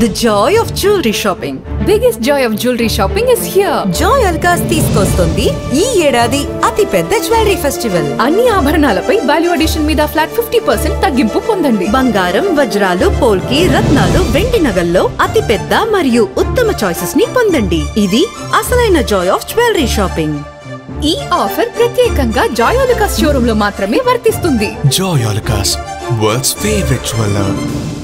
The joy of jewelry shopping. Biggest joy of jewelry shopping is here. Joyalukkas teesukostundi ee edadi ati pedda jewelry festival. Anni aabharanaalapai value addition meeda flat 50% tagginpu pondandi. Bangaram, vajralu, polki, ratnalu, vendi nagallo ati pedda mariyu uttama choices ni pondandi. Idi asalaina joy of jewelry shopping. Ee offer pratyekanga Joyalukkas showroom lo maatrame vartistundi. Joyalukkas, world's favorite jeweler.